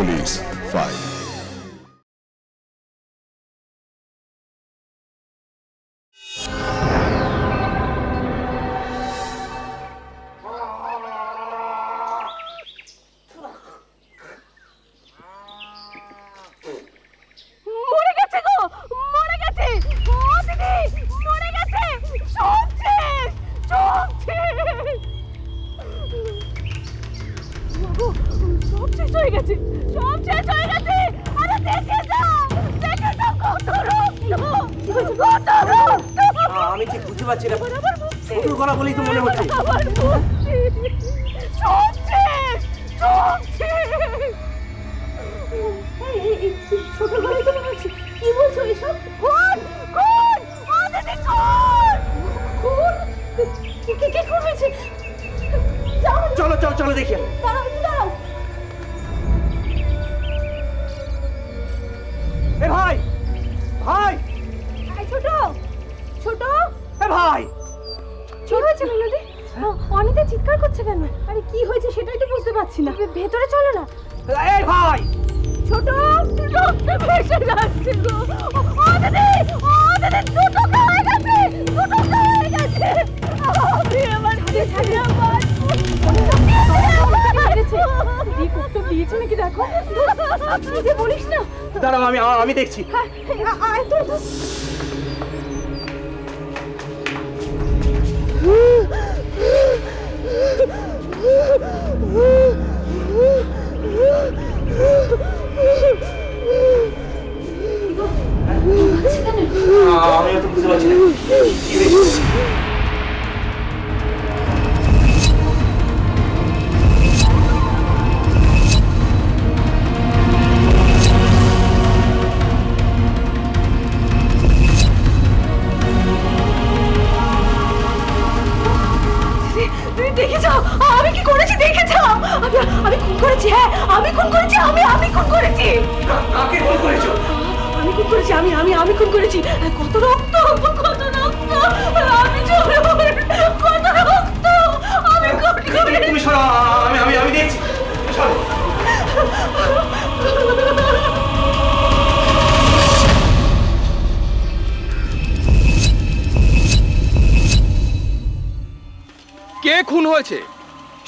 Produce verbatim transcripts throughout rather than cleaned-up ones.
Police file.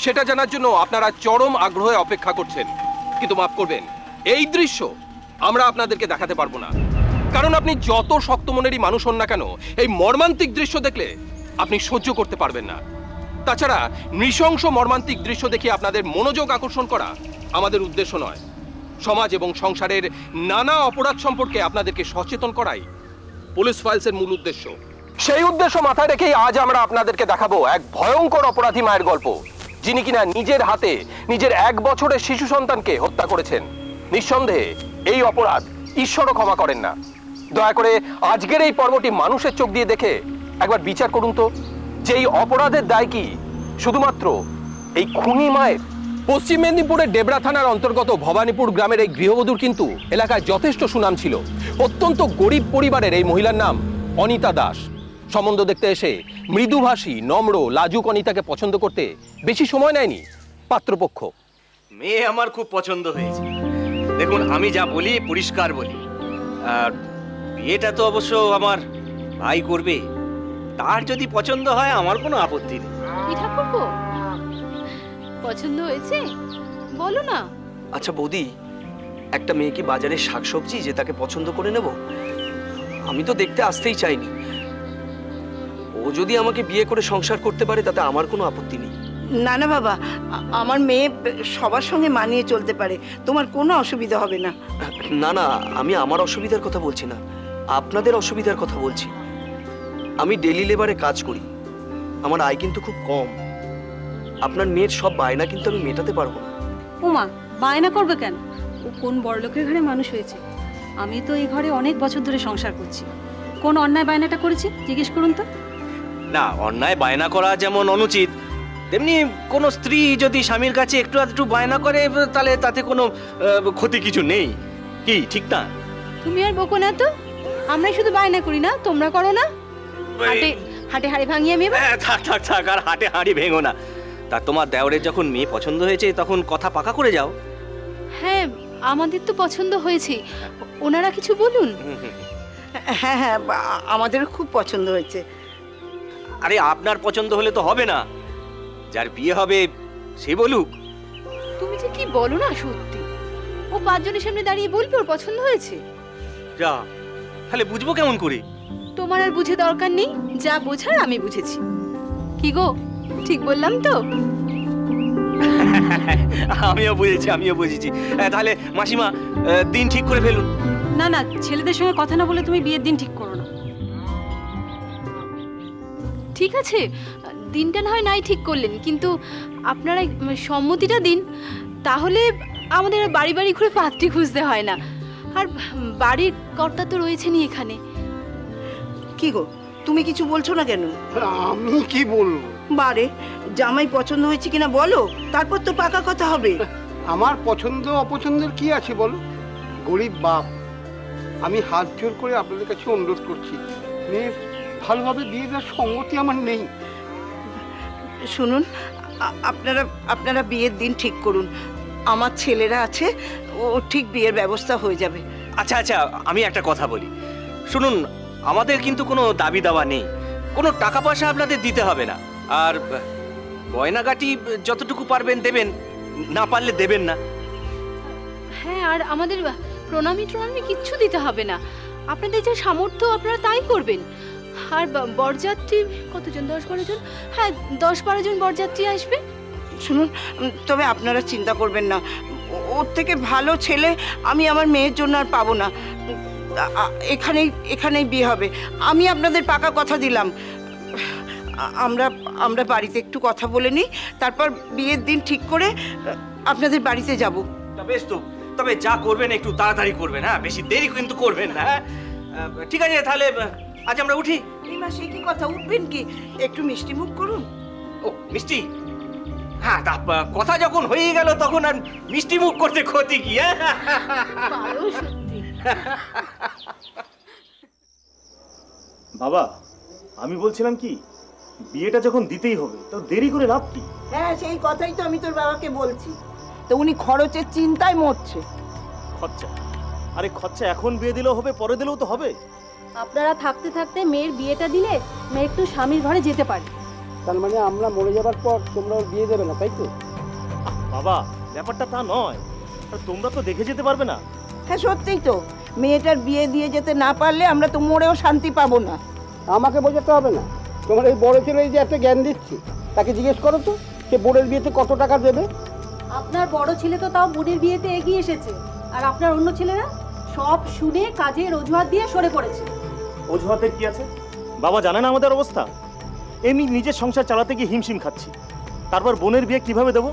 সেটা জানার জন্য আপনারা চরম আগ্রহে অপেক্ষা করছেন, কিন্তু মাফ করবেন, এই দৃশ্য আমরা আপনাদেরকে দেখাতে পারবো না। কারণ আপনি যত শক্ত মনেরই মানুষ হন না কেন, এই মর্মান্তিক দৃশ্য দেখলে আপনি সহ্য করতে পারবেন না। তাছাড়া নৃশংস মর্মান্তিক দৃশ্য দেখে আপনাদের মনোযোগ আকর্ষণ করা আমাদের উদ্দেশ্য নয়। সমাজ এবং সংসারের নানা অপরাধ সম্পর্কে আপনাদেরকে সচেতন করাই পুলিশ ফাইলসের মূল উদ্দেশ্য। সেই উদ্দেশ্য মাথায় রেখেই আজ আমরা আপনাদেরকে দেখাবো এক ভয়ঙ্কর অপরাধী মায়ের গল্প, যিনি কিনা নিজের হাতে নিজের এক বছরের শিশু সন্তানকে হত্যা করেছেন। নিঃসন্দেহে এই অপরাধ ঈশ্বরও ক্ষমা করেন না। দয়া করে আজকের এই পর্বটি মানুষের চোখ দিয়ে দেখে একবার বিচার করুন তো, যে এই অপরাধের দায় কি শুধুমাত্র এই খুনি মায়ের? পশ্চিম মেদিনীপুরের ডেবরা থানার অন্তর্গত ভবানীপুর গ্রামের এই গৃহবধূর কিন্তু এলাকায় যথেষ্ট সুনাম ছিল। অত্যন্ত গরিব পরিবারের এই মহিলার নাম অনিতা দাস। সম্বন্ধ দেখতে এসে মৃদুভাষী, নম্র, লাজুক অনিতাকে পছন্দ করতে বেশি সময় নেয়নি পাত্রপক্ষ। মেয়ে আমার খুব পছন্দ হয়েছে। দেখুন, আমি যা বলি পরিষ্কার বলি। আর বিয়েটা তো অবশ্য আমার ভাই করবে, তার যদি পছন্দ হয় আমার কোনো আপত্তি নেই। কি ঠাকুরপো, পছন্দ হয়েছে বলো না? আচ্ছা বৌদি, একটা মেয়ে কি বাজারে শাকসবজি যে তাকে পছন্দ করে নেব? আমি তো দেখতে আসতেই চাইনি। ও যদি আমাকে বিয়ে করে সংসার করতে পারে তাতে আমার কোনো আপত্তি নেই। না না বাবা, আমার মেয়ে সবার সঙ্গে মানিয়ে চলতে পারে, তোমার কোনো অসুবিধা হবে না। না না, আমি আমার অসুবিধার কথা বলছি না, আপনাদের অসুবিধার কথা বলছি। আমি ডেইলি লেবারে কাজ করি, আমার আয় কিন্তু খুব কম। আপনার মেয়ের সব বায়না কিন্তু আমি মেটাতে পারবো না। ওমা, বায়না করবে কেন? ও কোন বড়লোকের ঘরে মানুষ হয়েছে? আমি তো এই ঘরে অনেক বছর ধরে সংসার করছি। কোন অন্যায় বায়নাটা করেছি জিজ্ঞেস করুন তো? না, অন্যায় বায়না করা যেমন অনুচিত, তেমনি কোনো স্ত্রী যদি স্বামীর কাছে একটু আধটু বায়না করে তাহলে তাতে কোনো ক্ষতি কিছু নেই, কি ঠিক না? তুমি আর বকো না তো, আমরা শুধু বায়না করি না, তোমরা করো না? হাটে হাটে হাড়ি ভাঙিয়ে মেয়ে? থাক থাক থাক, আর হাটে হাড়ি ভেঙো না। তা তোমার দেওরের যখন মেয়ে পছন্দ হয়েছে তখন কথা পাকা করে যাও। হ্যাঁ, আমাদের তো পছন্দ হয়েছে, ওনারা কিছু বলুন। হ্যাঁ হ্যাঁ, আমাদের খুব পছন্দ হয়েছে। আরে আপনার পছন্দ হলে তো হবে না, যার বিয়ে হবে সে বলুক। তুমি যে কি বলো না সত্যি, ও পাঁচজনের সামনে দাঁড়িয়ে বলবে ওর পছন্দ হয়েছে? যা, তাহলে বুঝবো কেমন করে? তোমার আর বুঝে দরকার নেই, যা বোঝার আমি বুঝেছি। কি গো, ঠিক বললাম তো? আমিও বুঝেছি, আমিও বুঝেছি। তাহলে মাসিমা দিন ঠিক করে ফেলুন। না না, ছেলেদের সঙ্গে কথা না বলে তুমি বিয়ের দিন ঠিক করো না। ঠিক আছে, দিনটা না হয় নাই ঠিক করলেন, কিন্তু আপনারা সম্মতিটা দিন, তাহলে আমাদের বাড়ি বাড়ি ঘুরে পাত্রী খুঁজতে হয় না। আর বাড়ির কর্তা তো রয়েছেনি এখানে। কি গো, তুমি কিছু বলছো না কেন? আমি কি বলবো? বারে জামাই পছন্দ হয়েছে কিনা বলো, তারপর তো পাকা কথা হবে। আমার পছন্দ অপছন্দের কি আছে বলো? গরিব বাপ, আমি হাত জোর করে আপনাদের কাছে অনুরোধ করছি, মেয়ের ভালোভাবে বিয়ে দেওয়ার সম্মতি আমার নেই। শুনুন, আপনারা আপনারা বিয়ের দিন ঠিক করুন, আমার ছেলেরা আছে, ও ঠিক বিয়ের ব্যবস্থা হয়ে যাবে। আচ্ছা আচ্ছা, আমি একটা কথা বলি শুনুন, আমাদের কিন্তু কোনো দাবি দাওয়া নেই, কোনো টাকা পয়সা আপনাদের দিতে হবে না। আর গয়নাগাটি যতটুকু পারবেন দেবেন, না পারলে দেবেন না। হ্যাঁ, আর আমাদের প্রণামী প্রণামী কিচ্ছু দিতে হবে না, আপনাদের যে সামর্থ্য আপনারা তাই করবেন। আর বরযাত্রী কতজন? দশ বারো জন? হ্যাঁ, দশ বারো জন বরযাত্রী আসবে। শুনুন, তবে আপনারা চিন্তা করবেন না, ওর থেকে ভালো ছেলে আমি আমার মেয়ের জন্য আর পাবো না। এখানেই এখানেই বিয়ে হবে, আমি আপনাদের পাকা কথা দিলাম। আমরা আমরা বাড়িতে একটু কথা বলে নিই, তারপর বিয়ের দিন ঠিক করে আপনাদের বাড়িতে যাব। বেশ তো, তবে যা করবেন একটু তাড়াতাড়ি করবেন, হ্যাঁ, বেশি দেরি কিন্তু করবেন না। ঠিক আছে, তাহলে আজ আমরা উঠি। এই মাসে কি কথা, উঠবেন কি? একটু মিষ্টি মুখ করুন। ও মিষ্টি? হ্যাঁ, কথা যখন হয়ে গেল তখন আর মিষ্টি মুখ করতে ক্ষতি কি? বাবা, আমি বলছিলাম কি, বিয়েটা যখন দিতেই হবে তো দেরি করে লাভ কি? হ্যাঁ, সেই কথাই তো আমি তোর বাবাকে বলছি, তো উনি খরচের চিন্তায় মরছে। খরচা? আরে খরচা এখন বিয়ে দিলেও হবে, পরে দিলেও তো হবে। আপনারা থাকতে থাকতে মেয়ের বিয়েটা দিলে মেয়ে একটু স্বামীর ঘরে যেতে পারে। তার মানে আমরা মরে যাবার পর তোমরা বিয়ে দেবে না, তাই তো? বাবা, ব্যাপারটা তা নয়, তোমরা তো দেখে যেতে পারবে না। হ্যাঁ সত্যিই তো, মেয়েটার বিয়ে দিয়ে যেতে না পারলে আমরা তো মরেও শান্তি পাবো না। আমাকে বোঝাতে হবে না, তোমার এই বড় ছেলে যে একটা জ্ঞান দিচ্ছে, তাকে জিজ্ঞেস করো তো সে বোনের বিয়েতে কত টাকা দেবে। আপনার বড় ছেলে তো তাও বোনের বিয়েতে এগিয়ে এসেছে, আর আপনার অন্য ছেলেরা সব শুনে কাজে অজুহাত দিয়ে সরে পড়েছে। অজুহাতে কি আছে বাবা, জানে না আমাদের অবস্থা? এমনি নিজের সংসার চালাতে গিয়ে হিমশিম খাচ্ছি, তারপর বোনের বিয়ে কিভাবে দেবো?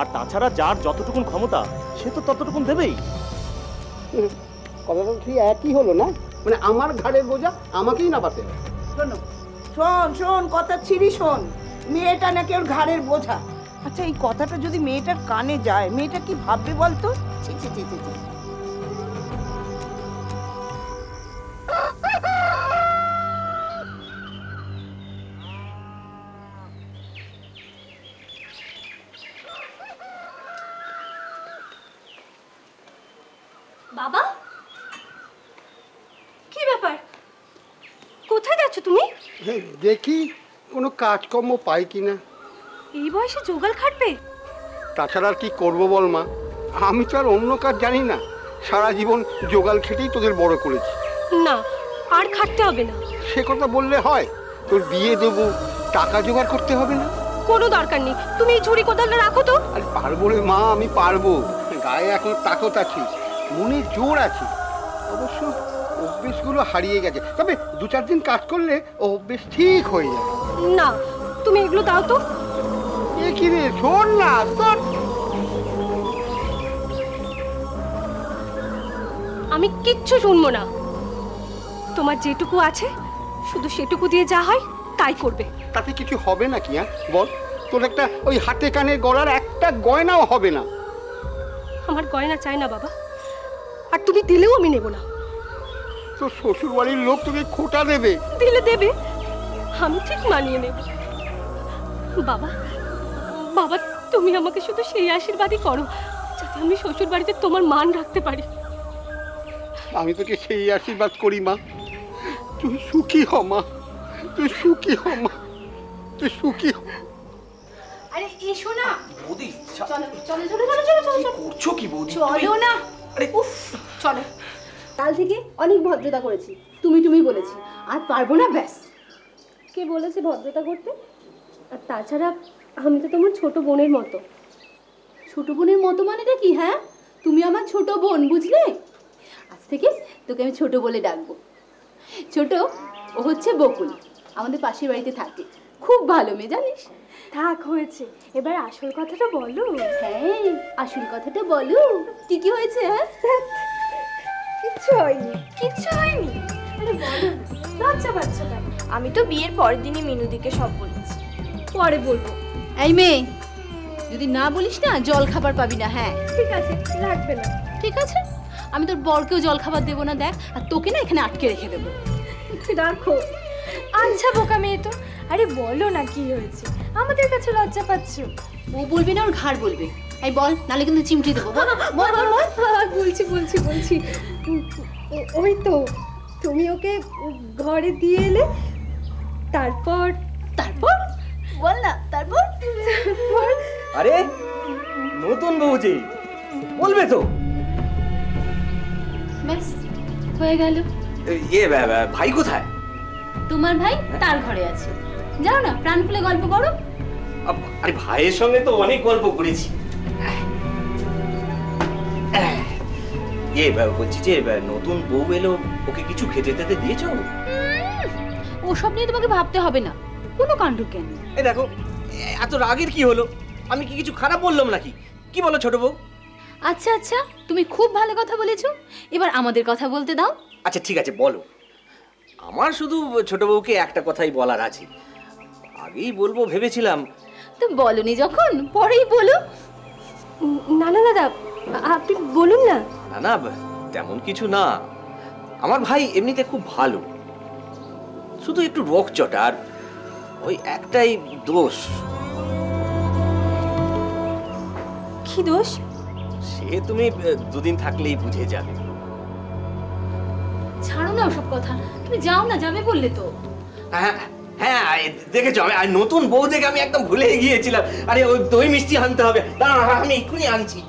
আর তাছাড়া যার যতটুকু ক্ষমতা সে তো ততটুকু দেবেই। কথাটা ঠিক একই হলো না? মানে আমার ঘাড়ে বোঝা আমাকেই না পাতে। শোনো, শোন শোন কথা ছিড়ি শোন, মেয়েটা নাকি ওর ঘাড়ের বোঝা। আচ্ছা, এই কথাটা যদি মেয়েটার কানে যায়, মেয়েটা কি ভাববে বলতো? ছি ছি ছি ছি। বাবা, কি ব্যাপার, কোথায় যাচ্ছ তুমি? দেখি কোনো কাজকর্ম পাই কিনা। এই বয়সে জোগাড় খাটবে? তাছাড়া আর কি করবো বল মা, আমি তো আর অন্য কাজ জানি না, সারা জীবন জোগাড় খেটেই তোদের বড় করেছি। না আর খাটতে হবে না। সে কথা বললে হয়? তোর বিয়ে দেবো, টাকা জোগাড় করতে হবে না? কোনো দরকার নেই, তুমি এই ঝুড়ি কোদালটা রাখো তো। আরে পারবো রে মা, আমি পারবো, গায়ে এখন তাকত আছে, মনে জোর আছে। অবশ্য অভ্যেসগুলো হারিয়ে গেছে, তবে দু চার দিন কাজ করলে অভ্যেস ঠিক হয়ে যাবে। না তুমি এগুলো দাও তো। এ কি রে, শোন না তোর। আমি কিচ্ছু শুনবো না, তোমার যেটুকু আছে শুধু সেটুকু দিয়ে যা হয় তাই করবে। তাতে কিছু হবে না কি? হ্যাঁ বল, তোর একটা ওই হাতে কানে গলার একটা গয়নাও হবে না। আমার গয়না চাই না বাবা, আর তুমি দিলেও আমি নেব না। তোর শ্বশুর বাড়ির লোক তোকে খোটা দেবে। দিলে দেবে, আমি ঠিক মানিয়ে নেব। বাবা বাবা, তুমি আমাকে শুধু সেই আশীর্বাদই করো, যাতে আমি শ্বশুর বাড়িতে তোমার মান রাখতে পারি। আমি তোকে সেই আশীর্বাদ করি মা, তুই সুখী হ মা, তুই সুখী হ মা, তুই সুখী হ। আরে এসো না বৌদি, চলো চলো চলো চলো চলো। করছো কি বৌদি? চলো না। আরে উফ, চলো। কাল থেকে অনেক ভদ্রতা করেছি, তুমি তুমি বলেছি, আর পারবো না। ব্যাস, কে বলেছে ভদ্রতা করতে? আর তাছাড়া আমি তো তোমার ছোট বোনের মতো। ছোট বোনের মতো মানেটা কি? হ্যাঁ, তুমি আমার ছোট বোন, বুঝলে? আজ থেকে তোকে আমি ছোট বলে ডাকবো। ছোট, ও হচ্ছে বকুল, আমাদের পাশের বাড়িতে থাকে, খুব ভালো মেয়ে জানিস। থাক, হয়েছে, এবার আসল কথাটা বলো। হ্যাঁ, আসল কথাটা বলো, কি কি হয়েছে? হ্যাঁ, কিচ্ছু হয়নি, কিচ্ছু হয়নি। আরে বলো, লজ্জা পাচ্ছ কেন? আমি তো বিয়ের পরের দিনই মিনুদিকে সব বলেছি। পরে বলবো। এই মেয়ে, যদি না বলিস না জল খাবার পাবি না। হ্যাঁ ঠিক আছে, লাগবে না। ঠিক আছে, আমি তোর বরকেও জল খাবার দেবো না, দেখ। আর তোকে না এখানে আটকে রেখে দেবো। রাখো। আচ্ছা বোকা মেয়ে তো। আরে বলো না কি হয়েছে, আমাদের কাছে লজ্জা পাচ্ছ। ও বলবি না, ওর ঘাড় বলবে। এই বল, নাহলে কিন্তু চিমটি দেবো। বলছি বলছি বলছি ওই তো তুমি ওকে ঘরে দিয়ে এলে, তারপর তারপর বল না। তারপর আরে নতুন বউজি বলবে তো, ব্যাস হয়ে গেল। এ ভাই কোথায়? তোমার ভাই তার ঘরে আছে, যাও না, প্রাণ খুলে গল্প করো। আরে ভাইয়ের সঙ্গে তো অনেক গল্প করেছি। এ বলছি যে নতুন বউ এলো, ওকে কিছু খেতে খেতে দিয়েছো? ওসব নিয়ে তোমাকে ভাবতে হবে না, কোনো কাণ্ড কেন। এই দেখো, এত রাগের কি হলো? আমি কি কিছু খারাপ বললাম নাকি? কি বলো ছোট বউ? আচ্ছা আচ্ছা, তুমি খুব ভালো কথা বলেছো, এবার আমাদের কথা বলতে দাও। আচ্ছা ঠিক আছে, বলো। আমার শুধু ছোট বউকে একটা কথাই বলার আছে, আগেই বলবো ভেবেছিলাম। তো বলনি যখন, পরেই বলো। না না দাদা, আপনি বলুন না। না না, তেমন কিছু না। আমার ভাই এমনিতে খুব ভালো, শুধু একটু রোগচটা, আর ওই একটাই দোষ। কি দোষ? সে তুমি দুদিন থাকলেই বুঝে যাবে। ছাড়ো না ওসব কথা, তুমি যাও না। যাবে বললে তো। হ্যাঁ হ্যাঁ, দেখেছো, আমি নতুন বউ দেখে আমি একদম ভুলে গিয়েছিলাম। আরে ওই দই মিষ্টি আনতে হবে, দাঁড়া আমি এক্ষুনি আনছি।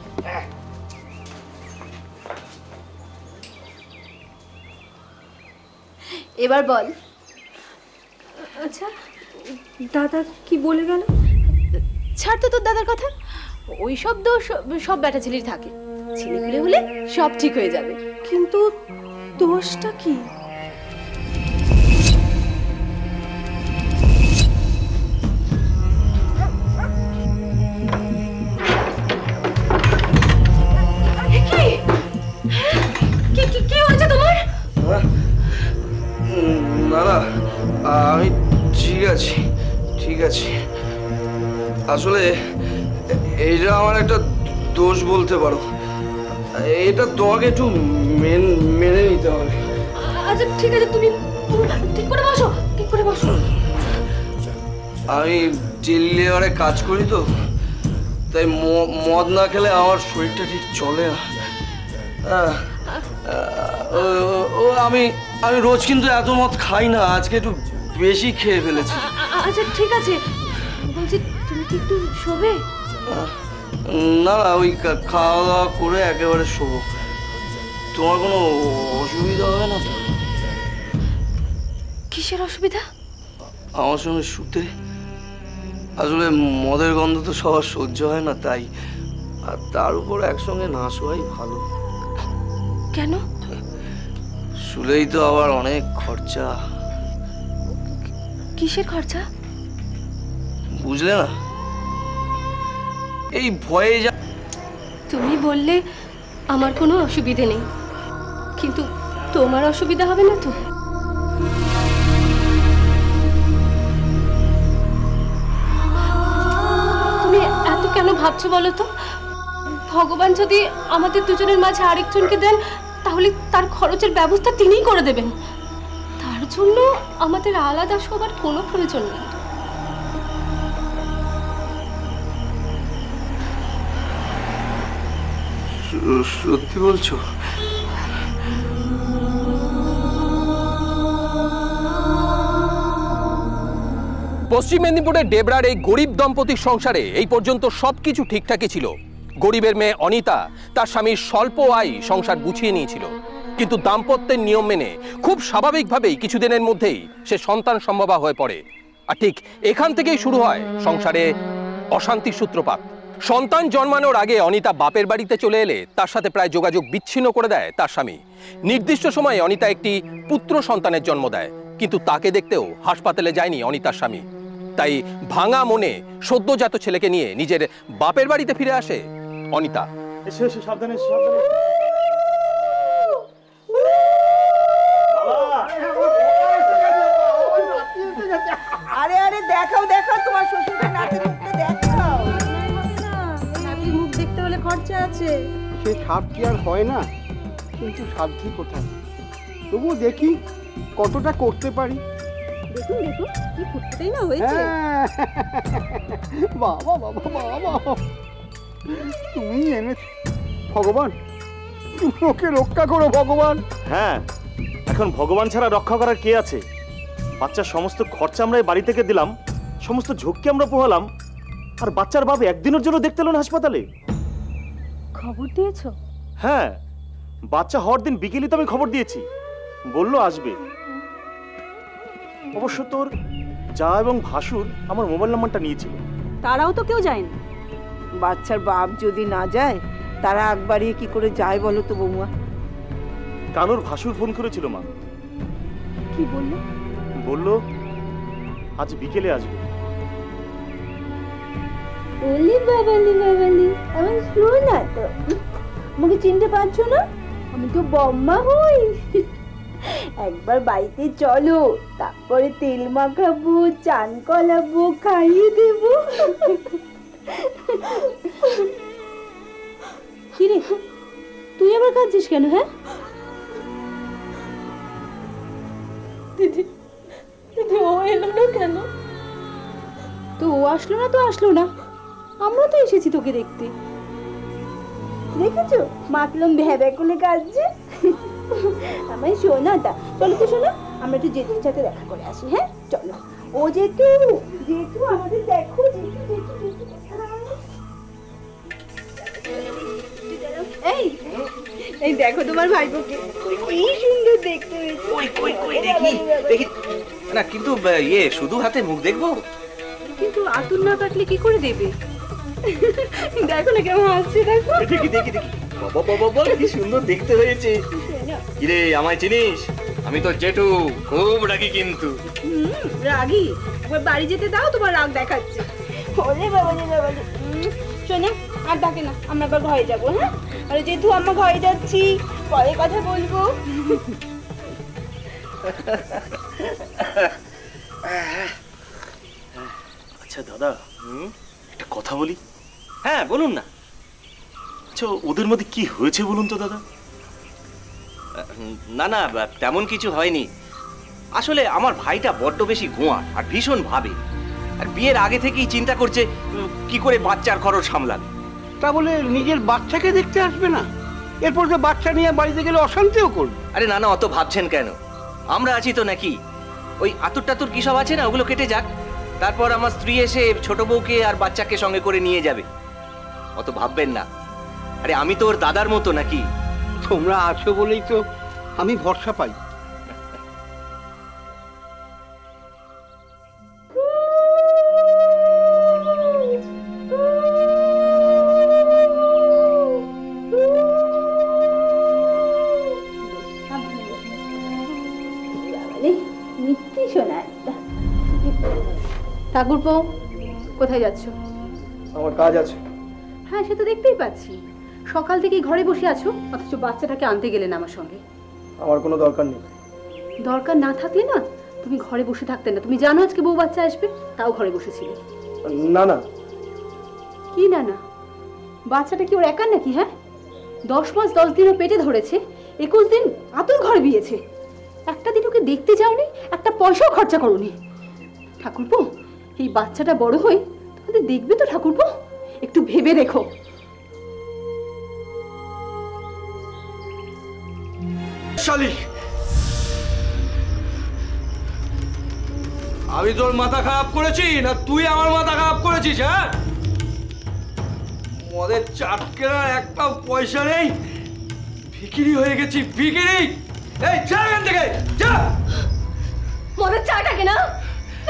এবার বল। আচ্ছা দাদা কি বলে গেল? ছাড় তো তোর দাদার কথা, ওই সব দোষ সব ব্যাটা ছেলের থাকে, ছেলেগুলো হলে সব ঠিক হয়ে যাবে। কিন্তু দোষটা কি? কি হয়েছে তোমার? না না, আমি ঠিক আছি ঠিক আছে। আসলে এইটা আমার একটা দোষ বলতে পারো, এটা তোমাকে একটু মেনে নিতে হবে। আচ্ছা ঠিক আছে, তুমি ঠিক করে বসো, ঠিক করে বসো। আমি ডেলিভারে কাজ করি তো, তাই মদ না খেলে আমার শরীরটা ঠিক চলে না। ও আমি আমি রোজ কিন্তু এত মদ খাই না, আজকে একটু বেশি খেয়ে ফেলেছি। আচ্ছা ঠিক আছে, বলছি তুমি কি একটু শোবে? না না, ওই খাওয়া দাওয়া করে একেবারে শোবো। তোমার কোনো অসুবিধা হবে না? কিসের অসুবিধা? আমার সঙ্গে শুতে। আসলে মদের গন্ধ তো সবার সহ্য হয় না, তাই। আর তার উপর একসঙ্গে না শোয়াই ভালো। কেন? শুলেই তো আবার অনেক খরচা। কিসের খরচা? বুঝলে না, এই ভয়ে যা। তুমি বললে আমার কোনো অসুবিধে নেই, কিন্তু তোমার অসুবিধা হবে না তো? তুমি এত কেন ভাবছো বলো তো? ভগবান যদি আমাদের দুজনের মাঝে আরেকজনকে দেন, তাহলে তার খরচের ব্যবস্থা তিনিই করে দেবেন। তার জন্য আমাদের আলাদা সবার কোনো প্রয়োজন নেই। সত্যি বলছো? পশ্চিম মেদিনীপুরের ডেবরার এই গরিব দম্পতির সংসারে এই পর্যন্ত সবকিছু ঠিকঠাকই ছিল। গরিবের মেয়ে অনিতা তার স্বামীর স্বল্প আয় সংসার গুছিয়ে নিয়েছিল, কিন্তু দাম্পত্যের নিয়ম মেনে খুব স্বাভাবিকভাবেই কিছুদিনের মধ্যেই সে সন্তান সম্ভবা হয়ে পড়ে। আর ঠিক এখান থেকেই শুরু হয় সংসারে অশান্তির সূত্রপাত। সন্তান জন্মানোর আগে অনিতা বাপের বাড়িতে চলে এলে তার সাথে প্রায় যোগাযোগ বিচ্ছিন্ন করে দেয় তার স্বামী। নির্দিষ্ট সময়ে অনিতা একটি পুত্র সন্তানের জন্ম দেয়, কিন্তু তাকে দেখতেও হাসপাতালে যায়নি অনিতার স্বামী। তাই ভাঙা মনে সদ্যজাত ছেলেকে নিয়ে নিজের বাপের বাড়িতে ফিরে আসে অনিতা। আরে আরে দেখো দেখো তোমার শ্বশুরকে নাতির মুখটা দেখো। নাতির মুখ দেখতে হলে খরচা আছে। সে সাপ কি আর হয় না, কিন্তু সাধ্যি কোথায়, তবু দেখি কতটা করতে পারি। দেখুন দেখুন কি ফুটতেই না হয়েছে। বাবা বাবা বাবা তুমি এনেছো ভগবান, তুমি ওকে রক্ষা করো ভগবান। হ্যাঁ, এখন ভগবান ছাড়া রক্ষা করার কে আছে? বাচ্চার সমস্ত খরচা আমরা এই বাড়ি থেকে দিলাম, সমস্ত ঝক্কি আমরা পোহালাম, আর বাচ্চার বাবা একদিনের জন্য দেখতে এলো না হাসপাতালে। খবর দিয়েছো? হ্যাঁ, বাচ্চা হওয়ার দিন বিকেলে তো আমি খবর দিয়েছি, বললো আসবে। অবশ্য তোর যা এবং ভাসুর আমার মোবাইল নাম্বারটা নিয়েছিল, তারাও তো কেউ যায়নি। বাচ্চার বাপ যদি না যায় তারা আগ বাড়িয়ে কি করে যায় বলো তো বৌমা? কানুর ভাসুর ফোন করেছিল মা। কি বললো? বললো আজ বিকেলে আসবে। ওলি বাবালি বাবালি, আমি শুননা তো আমাকে চিনতে পারছো না? আমি তো বম্মা হই। একবার বাড়িতে চলো, তারপরে তেল মাখাবো, চান কলাবো, খাইয়ে দেবো। কি রে তুই আবার কাঁদছিস কেন? হ্যাঁ দিদি, দিদি ও এলো না কেন? তো ও আসলো না তো আসলো না, আমরা তো এসেছি তোকে দেখতে। দেখেছো মাতলাম ভেবে কোলে কাঁদছে। আমার সোনাটা চলো তো সোনা, আমরা একটু জেঠুর সাথে দেখা করে আসি। হ্যাঁ চলো। ও জেঠু জেঠু আমাদের দেখো, জেঠু জেঠু জেঠু। এই এই দেখো তোমার ভাইপোকে, কি সুন্দর দেখতে হয়েছে। কই কই কই দেখি দেখি না, কিন্তু ইয়ে শুধু হাতে মুখ দেখবো? কিন্তু আতুর না কাটলে কি করে দেবে? দেখো না কেমন হাসছে, দেখো দেখি দেখি দেখি। বাবা বাবা বাবা কি সুন্দর দেখতে হয়েছে। কিরে আমায় চিনিস? আমি তো জেঠু, খুব রাগি। কিন্তু রাগি? বাড়ি যেতে দাও, তোমার রাগ দেখাচ্ছে। ওরে বাবা রে বাবা রে, শোনো আর ডাকে না, আমরা আবার ঘরে যাবো। হ্যাঁ আরে জেঠু আমরা ঘরে যাচ্ছি, পরে কথা বলবো। আচ্ছা দাদা একটা কথা বলি? হ্যাঁ বলুন না। আচ্ছা ওদের মধ্যে কি হয়েছে বলুন তো দাদা? না না তেমন কিছু হয়নি। আসলে আমার ভাইটা বড্ড বেশি গোঁয়া আর ভীষণ ভাবে, আর বিয়ের আগে থেকেই চিন্তা করছে কি করে বাচ্চার খরচ সামলাবে। তা বলে নিজের বাচ্চাকে দেখতে আসবে না? এরপর তো বাচ্চা নিয়ে বাড়িতে গেলে অশান্তিও করবে। আরে না না অত ভাবছেন কেন, আমরা আছি তো নাকি। ওই আতুর টাতুর কি সব আছে না, ওগুলো কেটে যাক, তারপর আমার স্ত্রী এসে ছোট বউকে আর বাচ্চাকে সঙ্গে করে নিয়ে যাবে। অত ভাববেন না। আরে আমি তো ওর দাদার মতো নাকি। তোমরা আছো বলেই তো আমি ভরসা পাই। ঠাকুরপো কোথায় যাচ্ছ? আমার কাজ আছে। হ্যাঁ সে তো দেখতেই পাচ্ছি, সকাল থেকে ঘরে বসে আছো, অথচ বাচ্চাটাকে আনতে গেলে না আমার সঙ্গে। আমার কোনো দরকার নেই। দরকার না থাকলে না তুমি ঘরে বসে থাকতে না, তুমি জানো আজকে বউ বাচ্চা আসবে, তাও ঘরে বসেছিলে। না না। কি না না? বাচ্চাটা কি ওর একার নাকি? হ্যাঁ দশ মাস দশ দিনও পেটে ধরেছে, একুশ দিন আতুর ঘর বিয়েছে, একটা দিন ওকে দেখতে যাওনি, একটা পয়সাও খরচা করোনি। ঠাকুরপো এই বাচ্চাটা বড় হয়ে তোমাদের দেখবে তো ঠাকুরপো, একটু ভেবে দেখো। वैशाली अभी तोर माथा खराब कर तु माथा खराब कर मदे चाटकेरा एक पैसा नहीं भिकिरी हो गई भिकिरी मदे चाट आगे ना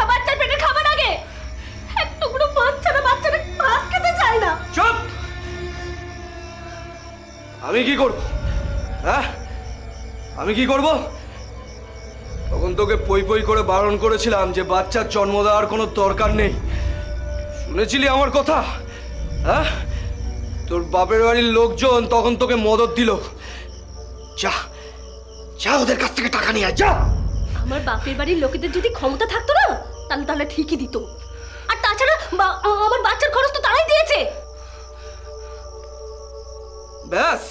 बच्चा पेटे खाबार आगे एक टुकड़ो बच्चा बच्चा मास खेते चाय ना चुप আমি কি করব হ্যাঁ আমি কি করব তখন তোকে পই পই করে বারণ করেছিলাম যে বাচ্চার জন্ম দেওয়ার কোনো দরকার নেই শুনেছিলি আমার কথা হ্যাঁ তোর বাপের বাড়ির লোকজন তখন তোকে মদত দিল যা যা ওদের কাছ থেকে টাকা নিয়ে যা আমার বাপের বাড়ির লোকেদের যদি ক্ষমতা থাকতো না তাহলে তাহলে ঠিকই দিত আর তাছাড়া আমার বাচ্চার খরচ তো তারাই দিয়েছে बस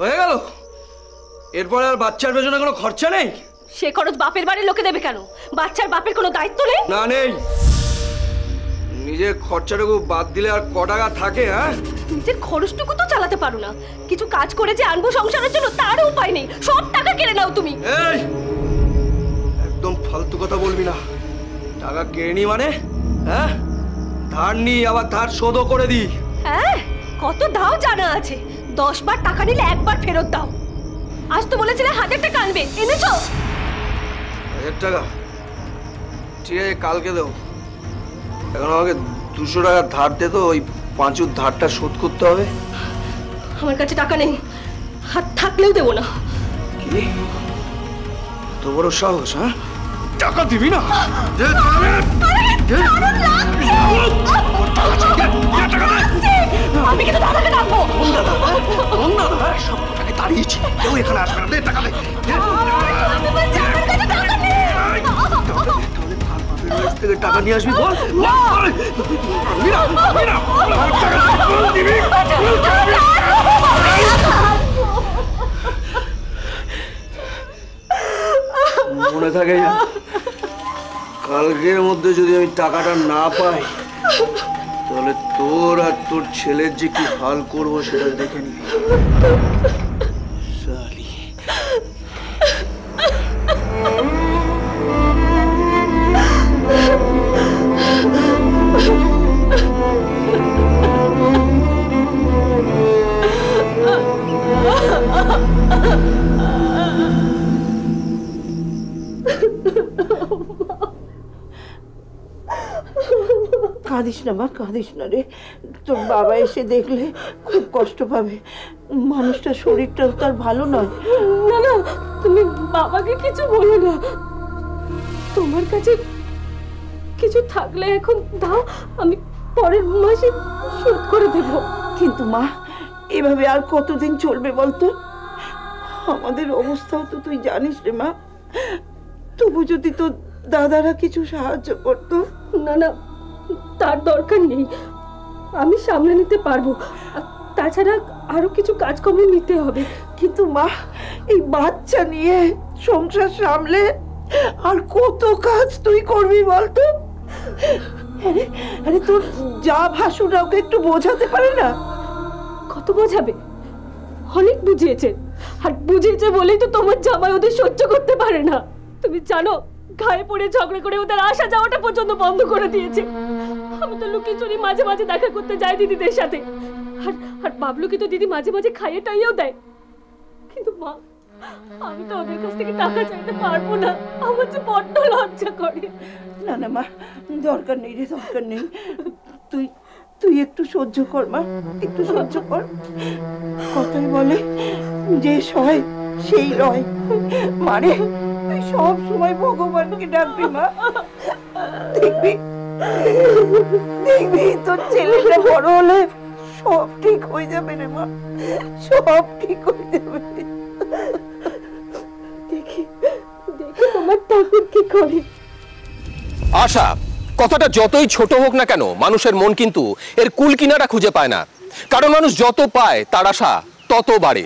हो गल এরপর আর বাচ্চার পেছনে কোনো খরচা নেই সে খরচ বাপের বাড়ির লোকে দেবে কেন বাচ্চার বাপের কোনো দায়িত্ব নেই না নেই নিজের খরচাটুকু বাদ দিলে আর কত টাকা থাকে হ্যাঁ নিজের খরচটুকু তো চালাতে পারো না কিছু কাজ করে যে আনবো সংসারের জন্য তার উপায় নেই সব টাকা কেড়ে নাও তুমি এই একদম ফালতু কথা বলবি না টাকা কেড়ে নি মানে হ্যাঁ ধার নি আবার ধার শোধ করে দি হ্যাঁ কত দাও জানা আছে দশ বার টাকা নিলে একবার ফেরত দাও আজ তো বলেছিলে হাজার টাকা আনবে এনেছো হাজার টাকা ঠিক আছে কালকে দাও এখন আমাকে দুশো টাকা ধার দে তো ওই পাঁচুর ধারটা শোধ করতে হবে আমার কাছে টাকা নেই হাত থাকলেও দেবো না কি তো বড় সাহস হ্যাঁ টাকা দিবি না দে দে আমি কিন্তু দাদাকে ডাকবো সবটাকে দাঁড়িয়েছি কেউ এখানে আসবে না টাকাতে টাকা নিয়ে আসবি বল মনে থাকে কালকের মধ্যে যদি আমি টাকাটা না পাই তাহলে তোর আর তোর ছেলের যে কি হাল করবো সেটা দেখে নি কাঁদিস না মা কাঁদিস না রে তোর বাবা এসে দেখলে খুব কষ্ট পাবে মানুষটার শরীরটা তার ভালো নয় না না তুমি বাবাকে কিছু বলো না তোমার কাছে কিছু থাকলে এখন দাও আমি পরের মাসে শোধ করে দেব কিন্তু মা এভাবে আর কতদিন চলবে বলতো আমাদের অবস্থাও তো তুই জানিস রে মা তবু যদি তোর দাদারা কিছু সাহায্য করতো না না তার দরকার নেই আমি সামলে নিতে পারবো তাছাড়া আরো কিছু কাজকর্ম নিতে হবে কিন্তু মা এই বাচ্চা নিয়ে সংসার সামলে আর কত কাজ তুই করবি বলতো আরে আরে তোর যা ভাসুরা ওকে একটু বোঝাতে পারে না কত বোঝাবে অনেক বুঝিয়েছে আর বুঝিয়েছে বলেই তো তোমার জামাই ওদের সহ্য করতে পারে না তুমি জানো গায়ে পড়ে ঝগড়া করে ওদের আসা যাওয়াটা পর্যন্ত বন্ধ করে দিয়েছে আমি তো লুকিয়ে চুরি মাঝে মাঝে দেখা করতে যাই দিদিদের সাথে আর আর বাবলুকে তো দিদি মাঝে মাঝে খাইয়ে টাইয়েও দেয় কিন্তু মা আমি তো ওদের কাছ থেকে টাকা চাইতে পারবো না আমার যে বড্ড লজ্জা করে না না মা দরকার নেই রে দরকার নেই তুই তুই একটু সহ্য কর মা একটু সহ্য কর কথাই বলে যে সয় সেই রয় মানে তুই সব সময় ভগবানকে ডাকবি মা দেখবি দেখবি তোর ছেলেটা বড় হলে সব ঠিক হয়ে যাবে রে মা সব ঠিক হয়ে যাবে দেখি দেখি তোমার ঠাকুর কি করে আশা কথাটা যতই ছোট হোক না কেন মানুষের মন কিন্তু এর কুল কিনারা খুঁজে পায় না কারণ মানুষ যত পায় তার আশা তত বাড়ে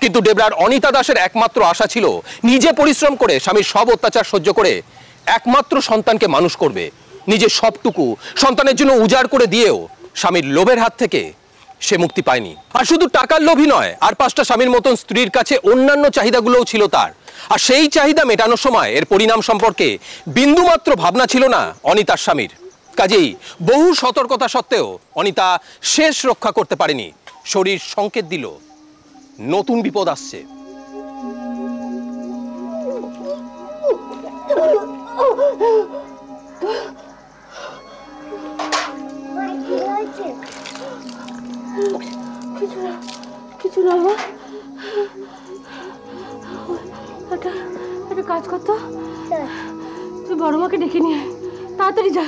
কিন্তু ডেবরার অনিতা দাসের একমাত্র আশা ছিল নিজে পরিশ্রম করে স্বামীর সব অত্যাচার সহ্য করে একমাত্র সন্তানকে মানুষ করবে নিজে সবটুকু সন্তানের জন্য উজাড় করে দিয়েও স্বামীর লোভের হাত থেকে সে মুক্তি পায়নি। আর শুধু টাকার লোভই নয়, আর পাঁচটা স্বামীর মতন স্ত্রীর কাছে অন্যান্য চাহিদাগুলোও ছিল তার। আর সেই চাহিদা মেটানোর সময় এর পরিণাম সম্পর্কে বিন্দুমাত্র ভাবনা ছিল না অনিতার স্বামীর। কাজেই বহু সতর্কতা সত্ত্বেও অনিতা শেষ রক্ষা করতে পারেনি। শরীর সংকেত দিল নতুন বিপদ আসছে। কাজ করতো তুই, বড় মাকে ডেকে নিয়ে তাড়াতাড়ি যা।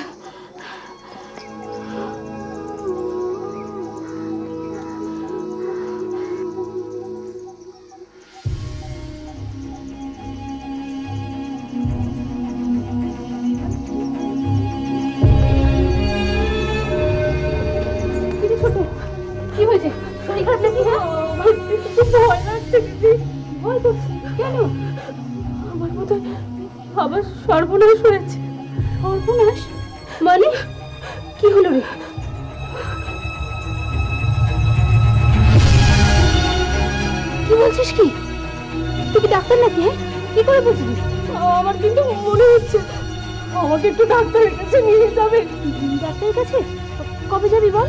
কবে যাবি বল?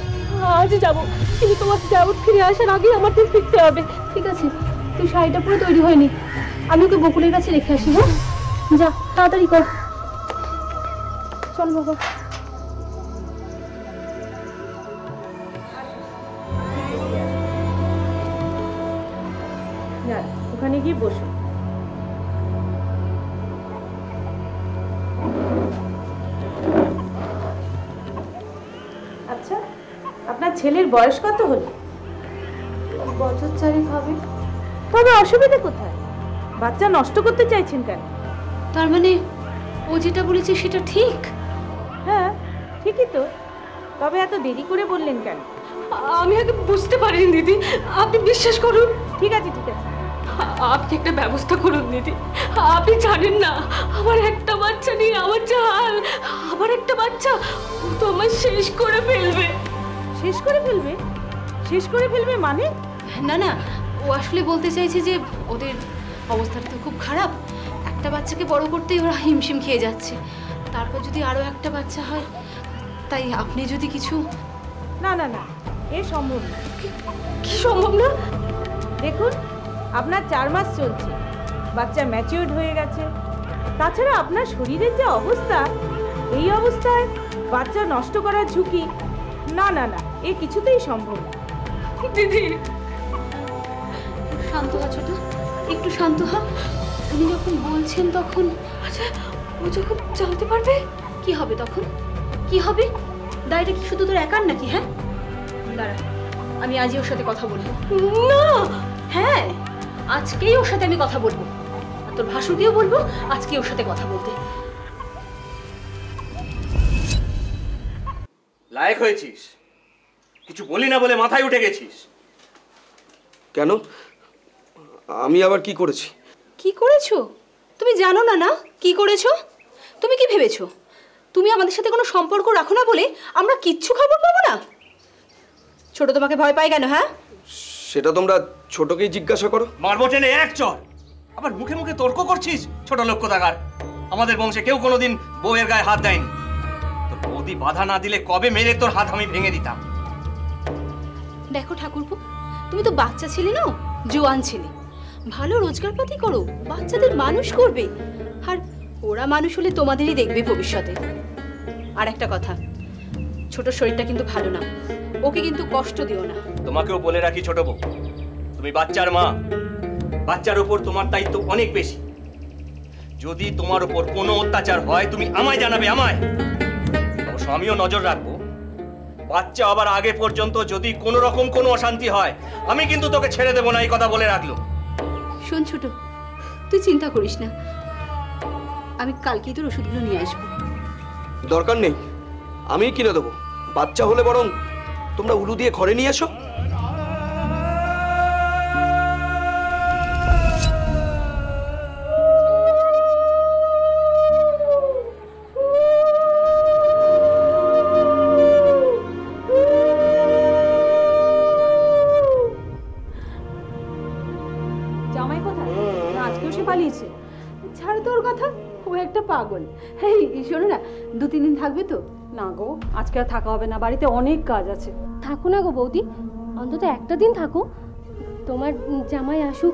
আজ যাবো, কিন্তু তোমার যাবত ফিরে আসার আগে আমার তো ফিরতে হবে। ঠিক আছে, তুই শাড়িটা পুরো তৈরি হয়নি, আমি ওকে বকুলের কাছে রেখে আসি। হ্যাঁ যা, তাড়াতাড়ি কর। চল বাবা। না, ওখানে গিয়ে বসো। ছেলের বয়স কত হলো? বছর চারেক হবে। তবে অসুবিধা কোথায়? বাচ্চা নষ্ট করতে চাইছেন কেন? তার মানে ও যেটা বলেছে সেটা ঠিক? হ্যাঁ ঠিকই তো, তবে এত দেরি করে বললেন কেন? আমি আগে বুঝতে পারিনি দিদি, আপনি বিশ্বাস করুন। ঠিক আছে ঠিক আছে, আপনি একটা ব্যবস্থা করুন দিদি। আপনি জানেন না আমার একটা বাচ্চা নিয়ে আমার যা হাল। আমার একটা বাচ্চা, ও তো আমার শেষ করে ফেলবে। শেষ করে ফেলবে? শেষ করে ফেলবে মানে? না না, ও আসলে বলতে চাইছে যে ওদের অবস্থাটা তো খুব খারাপ। একটা বাচ্চাকে বড় করতেই ওরা হিমশিম খেয়ে যাচ্ছে, তারপর যদি আরও একটা বাচ্চা হয়। তাই আপনি যদি কিছু... না না না, এ সম্ভব না। কি সম্ভব না? দেখুন, আপনার চার মাস চলছে, বাচ্চা ম্যাচিউরড হয়ে গেছে। তাছাড়া আপনার শরীরের যে অবস্থা, এই অবস্থায় বাচ্চা নষ্ট করার ঝুঁকি। না না না, এ কিছুতেই সম্ভব না। দিদি শান্ত হ, ছোট একটু শান্ত হ। উনি যখন বলছেন তখন, আচ্ছা ও যখন জানতে পারবে কি হবে তখন? কি হবে? দায়টা কি শুধু তোর একার নাকি? হ্যাঁ দাঁড়া, আমি আজই ওর সাথে কথা বলবো। না হ্যাঁ, আজকেই ওর সাথে আমি কথা বলবো, আর তোর ভাসুকেও বলবো আজকে ওর সাথে কথা বলতে। লায়ক হয়েছিস, কিছু বলি না বলে মাথায় উঠে গেছিস। কেন? আমি আবার কি করেছি? কি করেছো তুমি জানো না? না কি করেছো? তুমি কি ভেবেছো তুমি আমাদের সাথে কোনো সম্পর্ক রাখো না বলে আমরা কিচ্ছু খবর পাবো না? ছোট তোমাকে ভয় পায় কেন? হ্যাঁ সেটা তোমরা ছোটকেই জিজ্ঞাসা করো। মারবো টেনে এক চড়, আবার মুখে মুখে তর্ক করছিস। ছোট লোক কোথাকার! আমাদের বংশে কেউ কোনোদিন বউয়ের গায়ে হাত দেয়নি। বাধা না দিলে কবে মেরে তোর হাত আমি ভেঙে দিতাম। দেখো ঠাকুরপো, তুমি তো বাচ্চা ছিলে না, জোয়ান ছিলে, ভালো রোজগারপাতি করো, বাচ্চাদের মানুষ করবে। আর ওরা মানুষ হলে তোমাদেরই দেখবে ভবিষ্যতে। আর একটা কথা, ছোট শরীরটা কিন্তু ভালো না, ওকে কিন্তু কষ্ট দিও না। তোমাকেও বলে রাখি ছোট বউ, তুমি বাচ্চার মা, বাচ্চার উপর তোমার দায়িত্ব অনেক বেশি। যদি তোমার উপর কোনো অত্যাচার হয় তুমি আমায় জানাবে। আমায় আমিও নজর রাখবো। বাচ্চা আবার আগে পর্যন্ত যদি কোনো রকম কোনো অশান্তি হয়, আমি কিন্তু তোকে ছেড়ে দেবো না, এই কথা বলে রাখলো। শোন ছোট, তুই চিন্তা করিস না, আমি কালকেই তোর ওষুধগুলো নিয়ে আসবো। দরকার নেই, আমি কিনে দেবো। বাচ্চা হলে বরং তোমরা উলু দিয়ে ঘরে নিয়ে আসো। জামাই কোথায়? না আজকেও সে পালিয়েছে। ছাড় তোর কথা, ও একটা পাগল। হেই শোনো না, দু তিন দিন থাকবে তো? না গো আজকে আর থাকা হবে না, বাড়িতে অনেক কাজ আছে। থাকো না গো বৌদি, অন্তত একটা দিন থাকো। তোমার জামাই আসুক,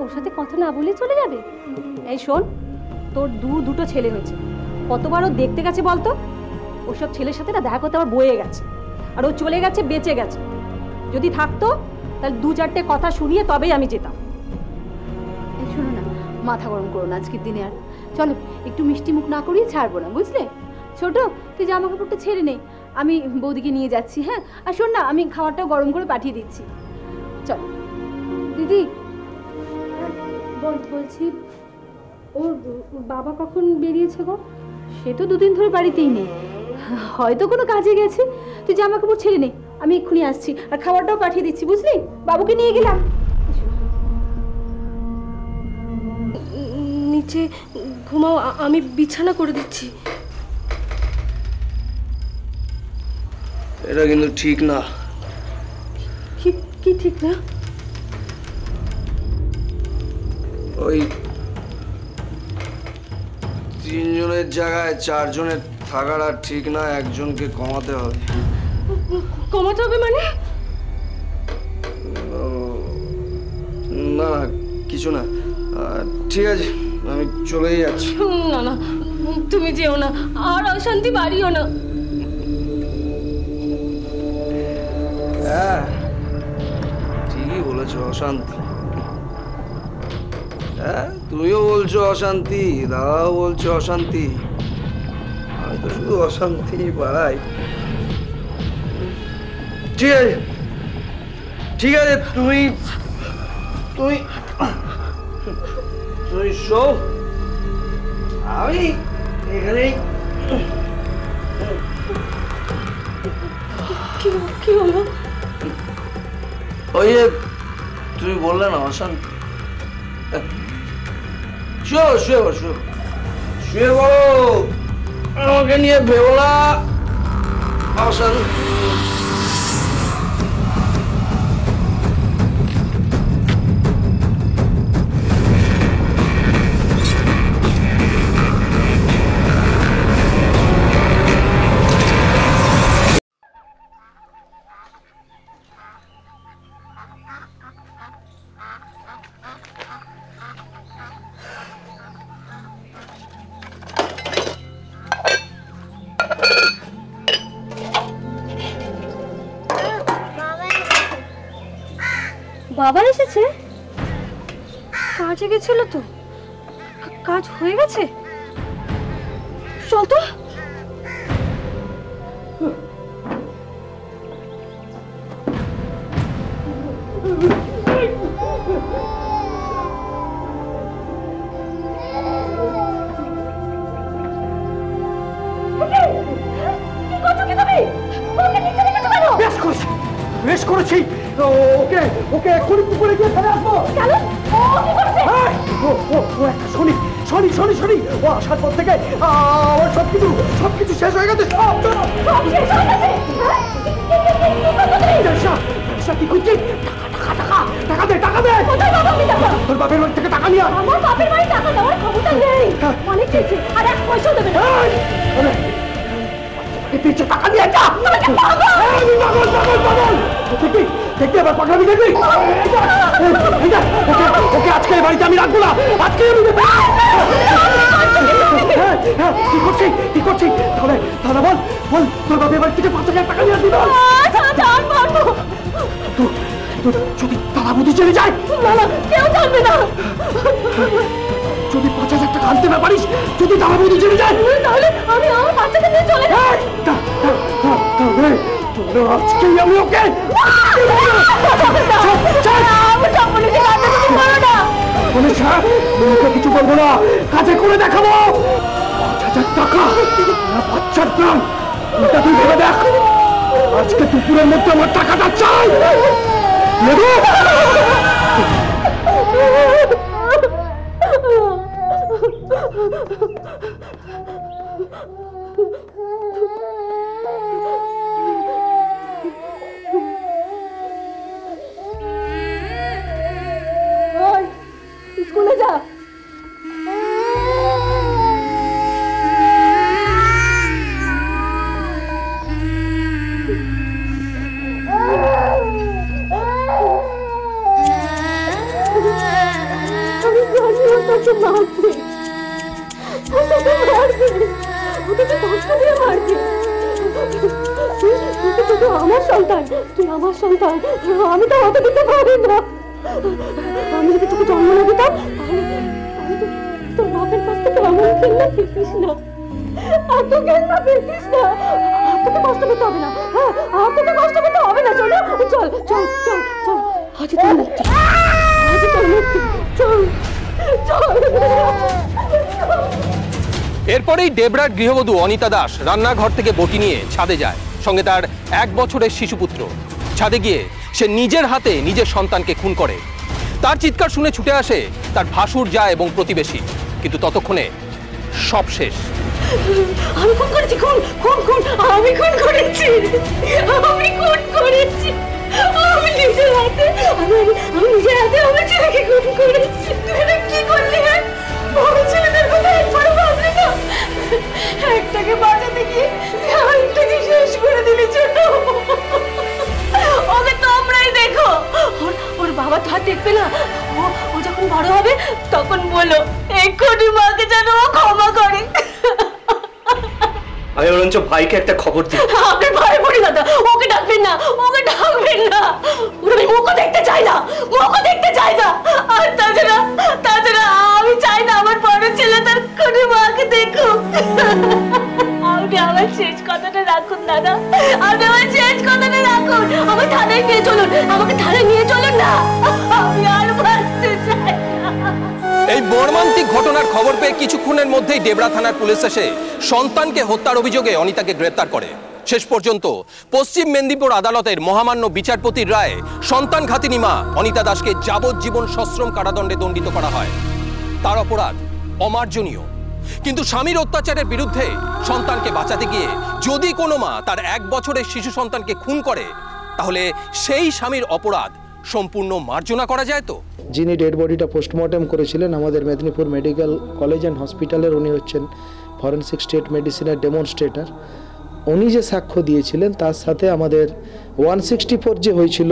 ওর সাথে কথা না বলে চলে যাবে। এই শোন, তোর দু দুটো ছেলে হয়েছে, কতবারও দেখতে গেছে বলতো? ওসব ছেলের সাথে না দেখা করতে আমার বয়ে গেছে, আর ও চলে গেছে, বেঁচে গেছে। যদি থাকতো তাহলে দু চারটে কথা শুনিয়ে তবেই আমি যেতাম। এই শোনো না, মাথা গরম করো না আজকের দিনে আর। চলো একটু মিষ্টি মুখ না করিয়ে ছাড়বো না, বুঝলে? ছোট তুই জামা কাপড়টা ছেড়ে নেই, আমি বৌদিকে নিয়ে যাচ্ছি। হ্যাঁ, আর শোন না, আমি খাবারটাও গরম করে পাঠিয়ে দিচ্ছি। চলো দিদি। বলছি ওর বাবা কখন বেরিয়েছে গো? সে তো দুদিন ধরে বাড়িতেই নেই, হয়তো কোনো কাজে গেছে। তুই জামা কাপড় ছেড়ে নে, আমি এক্ষুনি আসছি, আর খাবারটাও পাঠিয়ে দিচ্ছি, বুঝলি? বাবুকে নিয়ে গেলাম। নিচে ঘুমাও, আমি বিছানা করে দিচ্ছি। এটা কিন্তু ঠিক না। কি ঠিক না? ওই তিনজনের জায়গায় চারজনের থাকার আর ঠিক না, একজনকে কমাতে হবে। কমাতে হবে মানে? না কিছু না, ঠিক আছে আমি চলেই যাচ্ছি। না না তুমি যেও না, আর অশান্তি বাড়িও না। হ্যাঁ ঠিকই বলেছ, অশান্তি। হ্যাঁ তুমিও বলছো অশান্তি, দাদাও বলছো অশান্তি, আমি তো শুধু অশান্তি বাড়াই। ঠিক আছে ঠিক আছে, তুমি তুমি তুই শো, আমি এখানেই। কি হলো? ওই যে তুমি বললে না অশান্তি, শুয়ে পড়ো শুয়ে শুয়ে পড়ো, আমাকে নিয়ে ভেবলা অশান্তি। বাবার এসেছে? কাজে গেছিল তো? কাজ হয়ে গেছে? চল তো। বেশ করেছি, ওকে ওকে এক্ষুনি পুকুরে গিয়ে ফেলে আসবো। শনি শনি শনি শনি ও আসার পর থেকে আমার সব কিছু সব কিছু শেষ হয়ে গেছে। কি করছি? টাকা টাকা দে, টাকা দে। তোর বাপের বাড়ি থেকে টাকা নিয়ে আমার বাপের বাড়ি টাকা দেওয়ার ক্ষমতা নেই, অনেক কিছু আর এক পয়সা দেবে না। টাকা দিয়ে দেখবি দেখবি আবার পাঠাবি, দেখবি ওকে আজকে বাড়িতে আমি রাখবো না। আজকে কি করছি কি করছি? তাহলে তাহলে বল বল তোর বাপের বাড়ি থেকে পাঁচ হাজার টাকা নিয়ে আসবি। যদি তারা বুঝি চলে যায় কেউ জানবে না। যদি পাঁচ হাজার টাকা আনতে না পারিস, যদি তারা বুঝি চলে যায় তাহলে আমি আমার বাচ্চাকে নিয়ে চলে যাই। আজকেই আমি ওকে কিছু বলবো না, কাজে করে দেখাবো। পাঁচ হাজার টাকা বাচ্চার দাম, ওটা তুই ভেবে দেখ। আজকে দুপুরের মধ্যে আমার টাকাটা চাই। मुझे मार दे, मार दे, मुझे तो पाँच दिन मार दे। তুই তো আমার সন্তান, তুই আমার সন্তান, আমি তো হতে দিতে পারি না। আমি যদি তোকে জন্ম না দিতাম তাহলে আমি তো তোর বাপের কাছ থেকে আমার কেন্দ্র ফিরতিস না। আর তো কেন্দ্র ফিরতিস না, আর তোকে কষ্ট পেতে হবে না। হ্যাঁ, আর তোকে কষ্ট পেতে হবে না। চল চল চল চল চল, আজই তোর মুক্তি, আজই তোর মুক্তি। চল চল। এরপরেই ডেবরার গৃহবধূ অনিতা দাস রান্নাঘর থেকে বটি নিয়ে ছাদে যায়, সঙ্গে তার এক বছরের শিশুপুত্র। ছাদে গিয়ে সে নিজের হাতে নিজের সন্তানকে খুন করে। তার চিৎকার শুনে ছুটে আসে তার ভাসুর, যা এবং প্রতিবেশী, কিন্তু ততক্ষণে সব শেষ। আমি খুন করেছি, খুন খুন খুন, আমি খুন করেছি, আমি খুন করেছি, আমি নিজের হাতে, আমি আমি নিজের হাতে আমার ছেলেকে খুন করেছি। তুই কি করলি? হ্যাঁ, বড় ছেলেদের কথা একবার ভাবলি না? একটাকে বাঁচাতে গিয়ে আরেকটাকে শেষ করে দিলি। ছোট ওকে তোমরাই দেখো, ওর বাবা তো হাত দেখবে না। ও যখন বড় হবে তখন বলো এক্ষুনি মাকে যেন ও ক্ষমা করে। আমি বরঞ্চ ভাইকে একটা খবর দিই। আপনি ভয় পড়ি দাদা, ওকে ডাকবেন না, ওকে ডাকবেন না। আমি মুখও দেখতে চাই না, মুখও দেখতে চাই না। আর তাছাড়া তাছাড়া আমি চাই না আমার বড় ছেলে তার কোনো মাকে দেখুক। আপনি আমার শেষ কথাটা রাখুন দাদা, আপনি আমার শেষ কথাটা রাখুন। আমার থানায় নিয়ে চলুন, আমাকে থানায় নিয়ে চলুন না, আমি আর বাঁচতে চাই না। এই মর্মান্তিক ঘটনার খবর পেয়ে কিছুক্ষণের মধ্যেই ডেবরা থানার পুলিশ এসে সন্তানকে হত্যার অভিযোগে অনিতাকে গ্রেপ্তার করে। শেষ পর্যন্ত পশ্চিম মেদিনীপুর আদালতের মহামান্য বিচারপতির রায়ে সন্তান ঘাতিনী মা অনিতা দাসকে যাবজ্জীবন সশ্রম কারাদণ্ডে দণ্ডিত করা হয়। তার অপরাধ অমার্জনীয়, কিন্তু স্বামীর অত্যাচারের বিরুদ্ধে সন্তানকে বাঁচাতে গিয়ে যদি কোনো মা তার এক বছরের শিশু সন্তানকে খুন করে, তাহলে সেই স্বামীর অপরাধ সম্পূর্ণ মার্জনা করা যায় তো? যিনি ডেড বডিটা পোস্টমর্টেম করেছিলেন আমাদের মেদিনীপুর মেডিকেল কলেজ অ্যান্ড হসপিটালের, উনি হচ্ছেন ফরেন্সিক স্টেট মেডিসিনের ডেমনস্ট্রেটর। উনি যে সাক্ষ্য দিয়েছিলেন তার সাথে আমাদের ওয়ান সিক্সটি ফোর যে হয়েছিল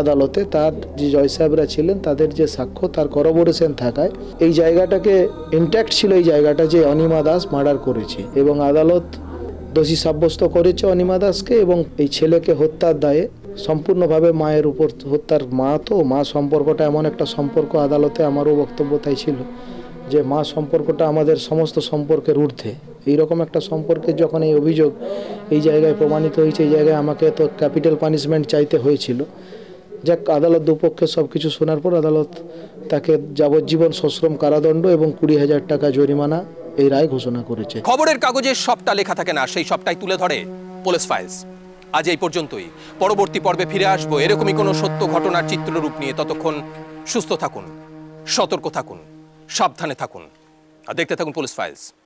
আদালতে, তার যে জয় সাহেবরা ছিলেন তাদের যে সাক্ষ্য, তার করবোরেশন থাকায় এই জায়গাটাকে ইন্ট্যাক্ট ছিল, এই জায়গাটা যে অনিমা দাস মার্ডার করেছে, এবং আদালত দোষী সাব্যস্ত করেছে অনিমা দাসকে। এবং এই ছেলেকে হত্যার দায়ে সম্পূর্ণভাবে মায়ের উপর হত্যার, মা তো মা সম্পর্কটা এমন একটা সম্পর্ক, আদালতে আমারও বক্তব্য তাই ছিল যে মা সম্পর্কটা আমাদের সমস্ত সম্পর্কের ঊর্ধ্বে। এইরকম একটা সম্পর্কের যখন এই অভিযোগ এই জায়গায় প্রমাণিত হয়েছে, এই জায়গায় আমাকে তো ক্যাপিটাল পানিশমেন্ট চাইতে হয়েছিল। যাক, আদালত দুপক্ষে সব কিছু শোনার পর আদালত তাকে যাবজ্জীবন সশ্রম কারাদণ্ড এবং কুড়ি হাজার টাকা জরিমানা এই রায় ঘোষণা করেছে। খবরের কাগজে সবটা লেখা থাকে না, সেই সবটাই তুলে ধরে পুলিশ ফাইলস। আজ এই পর্যন্তই, পরবর্তী পর্বে ফিরে আসবো এরকমই কোনো সত্য ঘটনার চিত্ররূপ নিয়ে। ততক্ষণ সুস্থ থাকুন, সতর্ক থাকুন, সাবধানে থাকুন, আর দেখতে থাকুন পুলিশ ফাইলস।